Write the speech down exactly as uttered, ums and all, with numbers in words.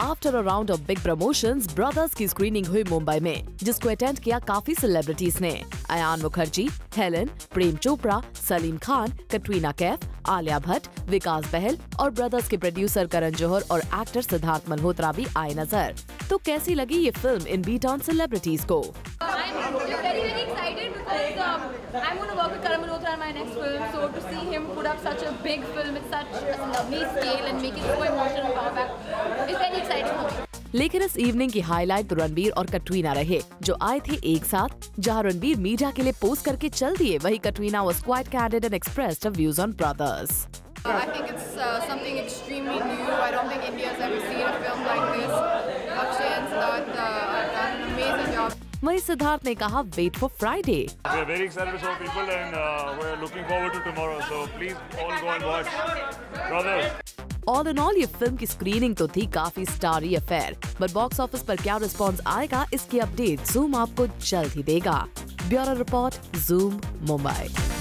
After a round of big promotions Brothers की screening हुई मुंबई में, जिसको अटेंड किया काफी सेलिब्रिटीज ने। अयान मुखर्जी, हेलन, प्रेम चोपड़ा, सलीम खान, कैटरीना कैफ, आलिया भट्ट, विकास बहल और ब्रदर्स के प्रोड्यूसर करण जौहर और एक्टर सिद्धार्थ मल्होत्रा भी आए नजर। तो कैसी लगी ये film in beat on celebrities को? I'm going to work with Karan Malhotra on my next film, so to see him put up such a big film with such a lovely scale and make it so emotional power back, it's very exciting. लेकिन इस evening की highlight तो रणबीर और कटरीना रहे, जो आए थे एक साथ। जहां रणबीर मीडिया के लिए पोस्ट करके चल दिए, वहीं Katrina was quite candid and expressed her views on Brothers. I think it's uh, something extremely new. I don't think India has ever seen a film like this. Akshay and Siddharth uh, have done an amazing job. वहीं सिद्धार्थ ने कहा wait for Friday. We are very excited to show people and we are looking forward to tomorrow, so please all go and watch Brothers. All in all ये film की screening तो थी काफी starry affair, but box office पर क्या response आएगा इसकी update zoom आपको जल्द ही देगा। Bureau report, Zoom Mumbai.